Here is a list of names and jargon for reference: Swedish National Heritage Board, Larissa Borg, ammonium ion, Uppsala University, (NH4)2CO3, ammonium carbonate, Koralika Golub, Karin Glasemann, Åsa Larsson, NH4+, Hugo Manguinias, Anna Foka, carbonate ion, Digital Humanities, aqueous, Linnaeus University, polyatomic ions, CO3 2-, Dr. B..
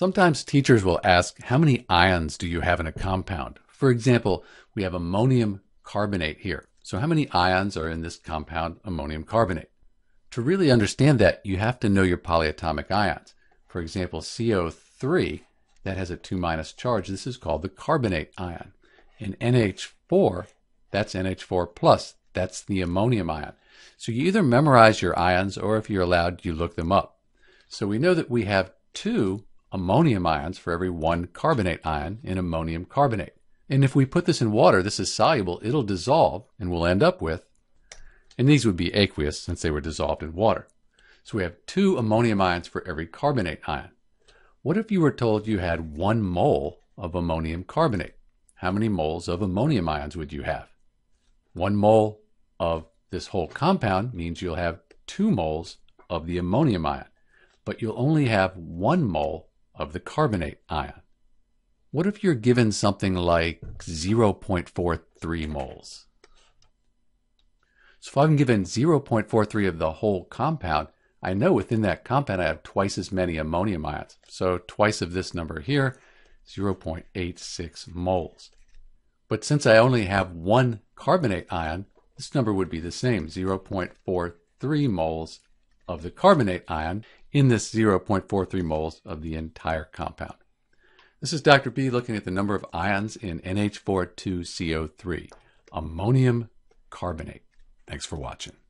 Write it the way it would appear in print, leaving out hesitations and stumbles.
Sometimes teachers will ask, how many ions do you have in a compound? For example, we have ammonium carbonate here. So how many ions are in this compound ammonium carbonate? To really understand that, you have to know your polyatomic ions. For example, CO3, that has a 2- charge. This is called the carbonate ion. And NH4, that's NH4+. That's the ammonium ion. So you either memorize your ions, or if you're allowed, you look them up. So we know that we have 2 ammonium ions for every 1 carbonate ion in ammonium carbonate. And if we put this in water, this is soluble, it'll dissolve, and we'll end up with, and these would be aqueous since they were dissolved in water. So we have 2 ammonium ions for every carbonate ion. What if you were told you had 1 mole of ammonium carbonate? How many moles of ammonium ions would you have? 1 mole of this whole compound means you'll have 2 moles of the ammonium ion, but you'll only have 1 mole of the carbonate ion. What if you're given something like 0.43 moles? So if I'm given 0.43 of the whole compound, I know within that compound I have twice as many ammonium ions. So twice of this number here, 0.86 moles. But since I only have 1 carbonate ion, this number would be the same, 0.43 moles of the carbonate ion in this 0.43 moles of the entire compound. This is Dr. B looking at the number of ions in NH4+2CO3, ammonium carbonate. Thanks for watching.